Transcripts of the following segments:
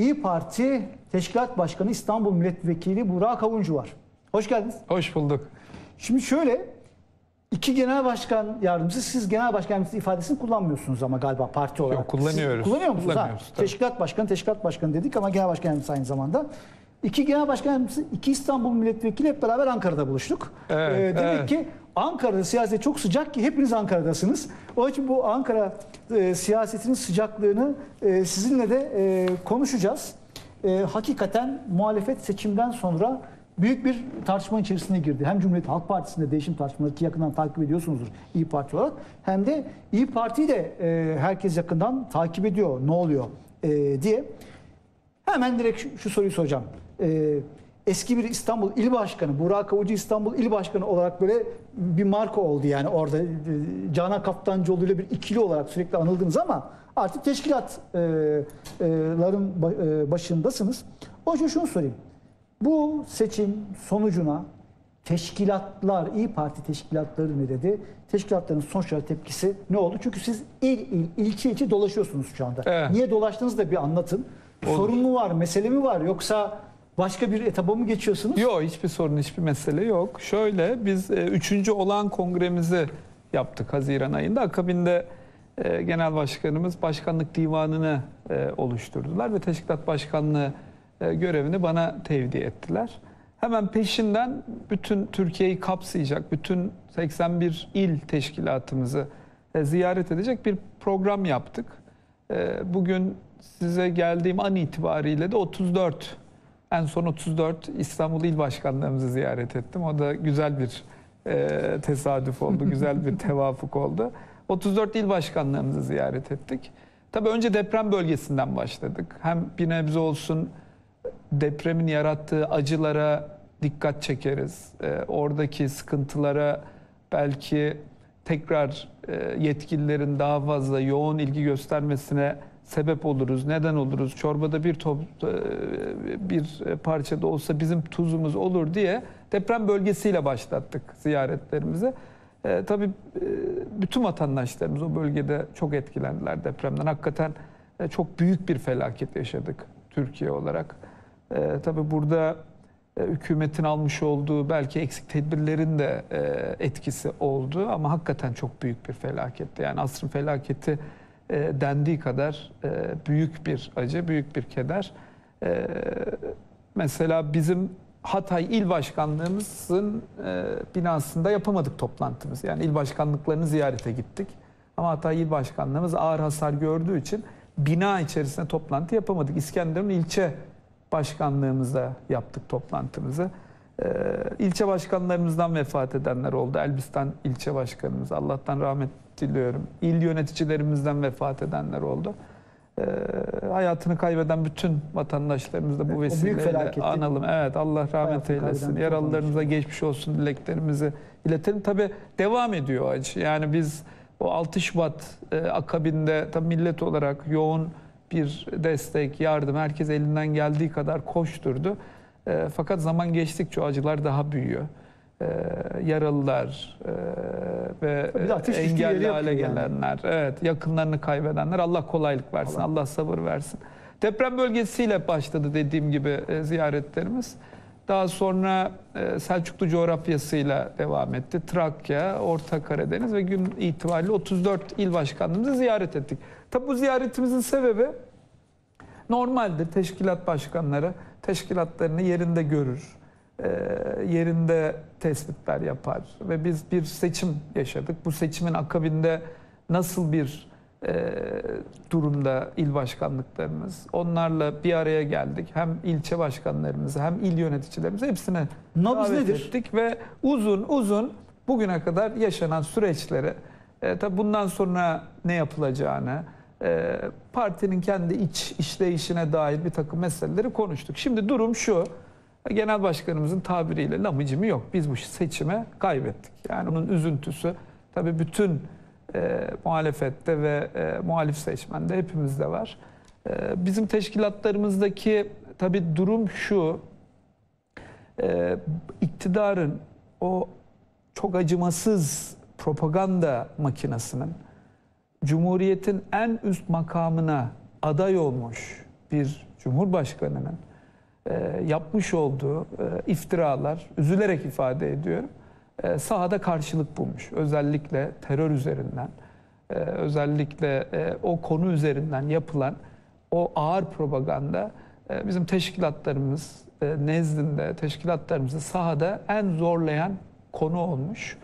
İYİ Parti Teşkilat Başkanı İstanbul Milletvekili Buğra Kavuncu var. Hoş geldiniz. Hoş bulduk. Şimdi şöyle, iki genel başkan yardımcısı, siz genel başkan yardımcısı ifadesini kullanmıyorsunuz ama galiba parti olarak. Yok, kullanıyoruz. Siz kullanıyor musunuz? Teşkilat başkanı dedik ama genel başkan yardımcısı aynı zamanda. İki genel başkan yardımcısı, iki İstanbul Milletvekili hep beraber Ankara'da buluştuk. Evet, demek ki Ankara'da siyaset çok sıcak ki hepiniz Ankara'dasınız. Onun için bu Ankara siyasetinin sıcaklığını sizinle de konuşacağız. Hakikaten muhalefet seçimden sonra büyük bir tartışma içerisine girdi. Hem Cumhuriyet Halk Partisi'nde değişim tartışmaları ki yakından takip ediyorsunuzdur İYİ Parti olarak. Hem de İYİ Parti'yi de herkes yakından takip ediyor, ne oluyor diye. Hemen direkt şu soruyu soracağım. Eski bir İstanbul İl Başkanı, Buğra Kavuncu İstanbul İl Başkanı olarak böyle bir marka oldu yani orada. Canan Kaptancıoğlu ile bir ikili olarak sürekli anıldınız ama artık teşkilatların başındasınız. Onun için şunu sorayım. Bu seçim sonucuna teşkilatlar, İYİ Parti teşkilatları ne dedi? Teşkilatların sonuçlara tepkisi ne oldu? Çünkü siz ilçe ilçe dolaşıyorsunuz şu anda. Evet. Niye dolaştığınızı da bir anlatın. Olur. Sorun mu var, mesele mi var yoksa başka bir etaba mı geçiyorsunuz? Yok, hiçbir sorun, hiçbir mesele yok. Şöyle, biz 3. olan kongremizi yaptık Haziran ayında. Akabinde Genel Başkanımız Başkanlık Divanı'nı oluşturdular ve Teşkilat Başkanlığı görevini bana tevdi ettiler. Hemen peşinden bütün Türkiye'yi kapsayacak, bütün 81 il teşkilatımızı ziyaret edecek bir program yaptık. Bugün size geldiğim an itibariyle de 34 İstanbul İl Başkanlarımızı ziyaret ettim. O da güzel bir tesadüf oldu, güzel bir tevafuk oldu. 34 il başkanlarımızı ziyaret ettik. Tabii önce deprem bölgesinden başladık. Hem bir nebze olsun depremin yarattığı acılara dikkat çekeriz. Oradaki sıkıntılara belki tekrar yetkililerin daha fazla yoğun ilgi göstermesine sebep oluruz, neden oluruz, çorbada bir parça da olsa bizim tuzumuz olur diye deprem bölgesiyle başlattık ziyaretlerimizi. Tabii bütün vatandaşlarımız o bölgede çok etkilendiler depremden. Hakikaten çok büyük bir felaket yaşadık Türkiye olarak. Tabii burada hükümetin almış olduğu belki eksik tedbirlerin de etkisi oldu ama hakikaten çok büyük bir felaketti. Yani asrın felaketi dendiği kadar büyük bir acı, büyük bir keder. Mesela bizim Hatay İl Başkanlığımızın binasında yapamadık toplantımızı. Yani il başkanlıklarını ziyarete gittik. Ama Hatay İl Başkanlığımız ağır hasar gördüğü için bina içerisinde toplantı yapamadık. İskenderun ilçe başkanlığımızda yaptık toplantımızı. İlçe başkanlarımızdan vefat edenler oldu. Elbistan ilçe başkanımız, Allah'tan rahmet diliyorum. İl yöneticilerimizden vefat edenler oldu. Hayatını kaybeden bütün vatandaşlarımız da bu vesileyle analım. Evet, Allah rahmet eylesin. Yaralılarımıza geçmiş olsun dileklerimizi iletelim. Tabii devam ediyor acı. Yani biz o 6 Şubat akabinde tabii millet olarak yoğun bir destek, yardım, herkes elinden geldiği kadar koşturdu. Fakat zaman geçtikçe acılar daha büyüyor. Yaralılar ve engelli hale gelenler, yani. Evet, yakınlarını kaybedenler, Allah kolaylık versin, Allah sabır versin. Deprem bölgesiyle başladı dediğim gibi ziyaretlerimiz. Daha sonra Selçuklu coğrafyasıyla devam etti. Trakya, Orta Karadeniz ve gün itibariyle 34 il başkanlığımızı ziyaret ettik. Tabi bu ziyaretimizin sebebi normaldir. Teşkilat başkanları teşkilatlarını yerinde görür, yerinde tespitler yapar ve biz bir seçim yaşadık. Bu seçimin akabinde nasıl bir durumda il başkanlıklarımız, onlarla bir araya geldik. Hem ilçe başkanlarımızı hem il yöneticilerimizi hepsine davet ettik ve uzun bugüne kadar yaşanan süreçleri, tabi bundan sonra ne yapılacağını, partinin kendi iç işleyişine dair bir takım meseleleri konuştuk. Şimdi durum şu, genel başkanımızın tabiriyle lamıcımı yok. Biz bu seçime kaybettik. Yani onun üzüntüsü tabii bütün muhalefette ve muhalif seçmende hepimizde var. Bizim teşkilatlarımızdaki tabii durum şu, iktidarın o çok acımasız propaganda makinesinin Cumhuriyet'in en üst makamına aday olmuş bir Cumhurbaşkanı'nın yapmış olduğu iftiralar, üzülerek ifade ediyorum, sahada karşılık bulmuş. Özellikle terör üzerinden, özellikle o konu üzerinden yapılan o ağır propaganda bizim teşkilatlarımız nezdinde teşkilatlarımızı sahada en zorlayan konu olmuş.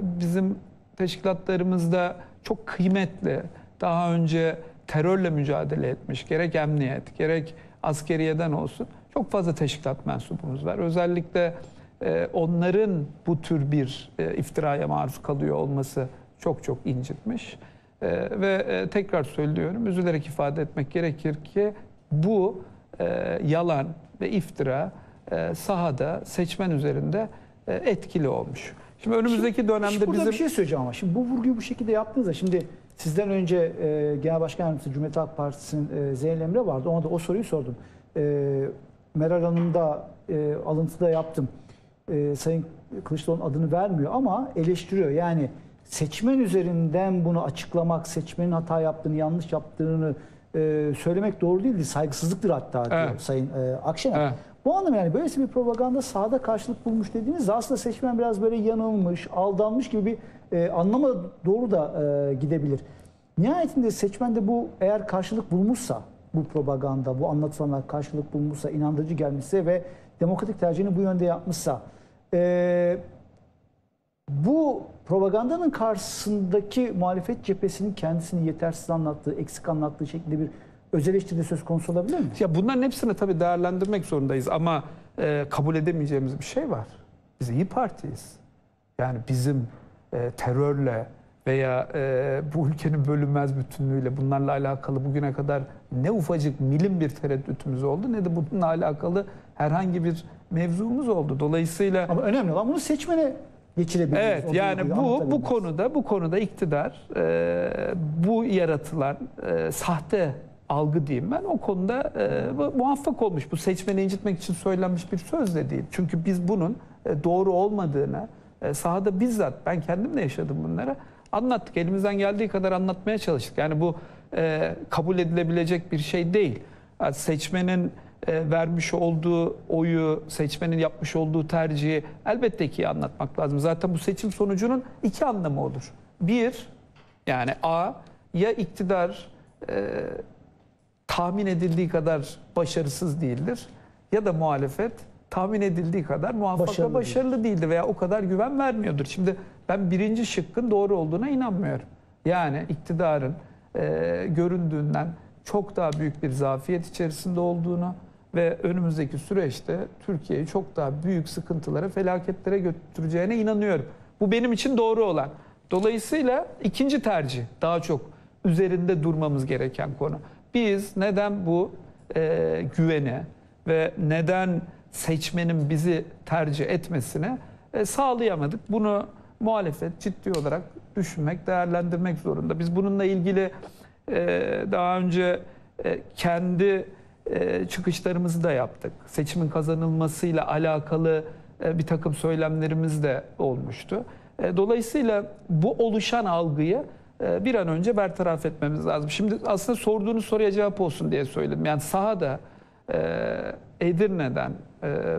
Bizim teşkilatlarımızda çok kıymetli, daha önce terörle mücadele etmiş, gerek emniyet, gerek askeriyeden olsun, çok fazla teşkilat mensubumuz var. Özellikle onların bu tür bir iftiraya maruz kalıyor olması çok incitmiş. Ve tekrar söylüyorum, üzülerek ifade etmek gerekir ki bu yalan ve iftira sahada seçmen üzerinde etkili olmuş. Şimdi önümüzdeki dönemde bizim... Burada bir şey söyleyeceğim ama şimdi bu vurguyu bu şekilde yaptığınızda, şimdi sizden önce Genel Başkan Yardımcısı Cumhuriyet Halk Partisi'nin Zeynep Emre vardı. Ona da o soruyu sordum. Meral Hanım da alıntıda yaptım. Sayın Kılıçdaroğlu'nun adını vermiyor ama eleştiriyor. Yani seçmen üzerinden bunu açıklamak, seçmenin hata yaptığını, yanlış yaptığını söylemek doğru değildi. Saygısızlıktır hatta, evet, diyor Sayın Akşener. Evet. Bu anlamda yani böylesi bir propaganda sahada karşılık bulmuş dediğiniz, aslında seçmen biraz böyle yanılmış, aldanmış gibi bir anlama doğru da gidebilir. Nihayetinde seçmen de bu, eğer karşılık bulmuşsa, bu propaganda, bu anlatılanlar karşılık bulmuşsa, inandırıcı gelmişse ve demokratik tercihini bu yönde yapmışsa, bu propagandanın karşısındaki muhalefet cephesinin kendisini yetersiz anlattığı, eksik anlattığı şeklinde bir öz eleştiride söz konusu olabilir mi? Ya bunların hepsini tabii değerlendirmek zorundayız ama kabul edemeyeceğimiz bir şey var. Biz İYİ Parti'yiz. Yani bizim terörle veya bu ülkenin bölünmez bütünlüğüyle, bunlarla alakalı bugüne kadar ne ufacık milim bir tereddütümüz oldu ne de bununla alakalı herhangi bir mevzumuz oldu. Dolayısıyla... Ama önemli olan bunu seçmene geçirebiliriz. Evet, yani bu konuda iktidar bu yaratılan sahte algı diyeyim ben, o konuda muvaffak olmuş. Bu seçmeni incitmek için söylenmiş bir söz de değil. Çünkü biz bunun doğru olmadığını sahada bizzat, ben kendim de yaşadım bunları, anlattık. Elimizden geldiği kadar anlatmaya çalıştık. Yani bu kabul edilebilecek bir şey değil. Yani seçmenin vermiş olduğu oyu, seçmenin yapmış olduğu tercihi elbette ki anlatmak lazım. Zaten bu seçim sonucunun iki anlamı olur. Bir, yani A, ya iktidar tahmin edildiği kadar başarısız değildir ya da muhalefet tahmin edildiği kadar muvaffakla başarılı değildir veya o kadar güven vermiyordur. Şimdi ben birinci şıkkın doğru olduğuna inanmıyorum. Yani iktidarın göründüğünden çok daha büyük bir zafiyet içerisinde olduğunu ve önümüzdeki süreçte Türkiye'yi çok daha büyük sıkıntılara, felaketlere götüreceğine inanıyorum. Bu benim için doğru olan. Dolayısıyla ikinci tercih daha çok üzerinde durmamız gereken konu. Biz neden bu güveni ve neden seçmenin bizi tercih etmesine sağlayamadık? Bunu muhalefet ciddi olarak düşünmek, değerlendirmek zorunda. Biz bununla ilgili daha önce kendi çıkışlarımızı da yaptık. Seçimin kazanılmasıyla alakalı bir takım söylemlerimiz de olmuştu. Dolayısıyla bu oluşan algıyı bir an önce bertaraf etmemiz lazım. Şimdi aslında sorduğunuz soruya cevap olsun diye söyledim. Yani sahada Edirne'den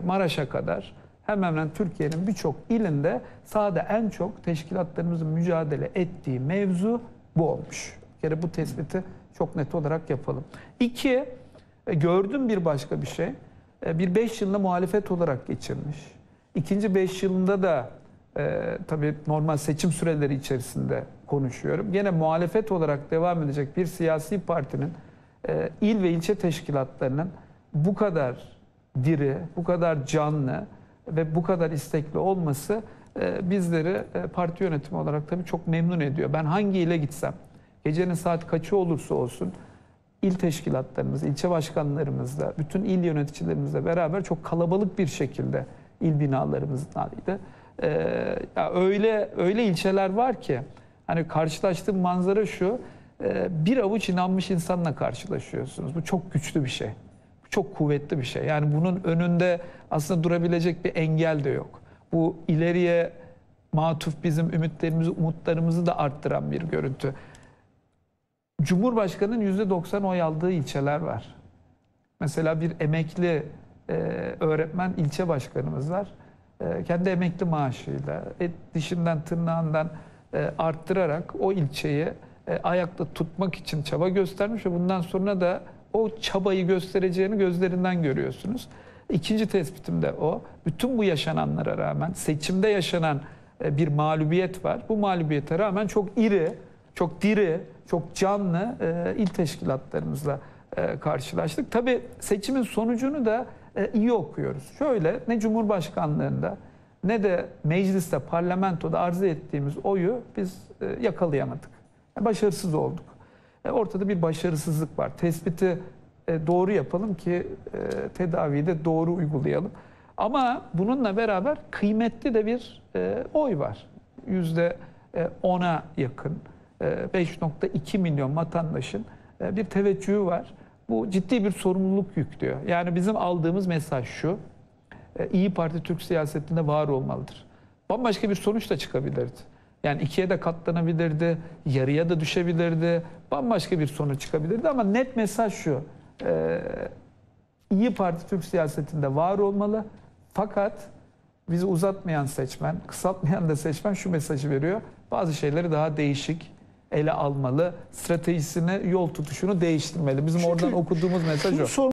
Maraş'a kadar hemen Türkiye'nin birçok ilinde sahada en çok teşkilatlarımızın mücadele ettiği mevzu bu olmuş. Bir kere bu tespiti çok net olarak yapalım. İki, gördüm bir başka bir şey. Bir 5 yılını muhalefet olarak geçirmiş. İkinci 5 yılında da tabii normal seçim süreleri içerisinde konuşuyorum. Gene muhalefet olarak devam edecek bir siyasi partinin il ve ilçe teşkilatlarının bu kadar diri, bu kadar canlı ve bu kadar istekli olması bizleri parti yönetimi olarak tabii çok memnun ediyor. Ben hangi ile gitsem, gecenin saat kaçı olursa olsun il teşkilatlarımız, ilçe başkanlarımızla, bütün il yöneticilerimizle beraber çok kalabalık bir şekilde il binalarımızdaydı. Ya öyle ilçeler var ki, hani karşılaştığım manzara şu, bir avuç inanmış insanla karşılaşıyorsunuz. Bu çok güçlü bir şey. Bu çok kuvvetli bir şey. Yani bunun önünde aslında durabilecek bir engel de yok. Bu ileriye matuf bizim ümitlerimizi, umutlarımızı da arttıran bir görüntü. Cumhurbaşkanı'nın %90 oy aldığı ilçeler var. Mesela bir emekli öğretmen ilçe başkanımız var. Kendi emekli maaşıyla dişinden tırnağından arttırarak o ilçeyi ayakta tutmak için çaba göstermiş ve bundan sonra da o çabayı göstereceğini gözlerinden görüyorsunuz. İkinci tespitim de o. Bütün bu yaşananlara rağmen seçimde yaşanan bir mağlubiyet var. Bu mağlubiyete rağmen çok iri, çok diri, çok canlı il teşkilatlarımızla karşılaştık. Tabii seçimin sonucunu da iyi okuyoruz. Şöyle, ne Cumhurbaşkanlığında ne de mecliste, parlamentoda arzu ettiğimiz oyu biz yakalayamadık. Başarısız olduk. Ortada bir başarısızlık var. Tespiti doğru yapalım ki tedaviyi de doğru uygulayalım. Ama bununla beraber kıymetli de bir oy var. %10'a yakın 5.2 milyon vatandaşın bir teveccühü var. Bu ciddi bir sorumluluk yüklüyor. Yani bizim aldığımız mesaj şu: İYİ Parti Türk siyasetinde var olmalıdır. Bambaşka bir sonuç da çıkabilirdi. Yani ikiye de katlanabilirdi, yarıya da düşebilirdi, bambaşka bir sonuç çıkabilirdi. Ama net mesaj şu: İYİ Parti Türk siyasetinde var olmalı. Fakat bizi uzatmayan seçmen, kısaltmayan da seçmen şu mesajı veriyor: bazı şeyleri daha değişik ele almalı, stratejisini, yol tutuşunu değiştirmeli. Bizim oradan okuduğumuz mesaj o.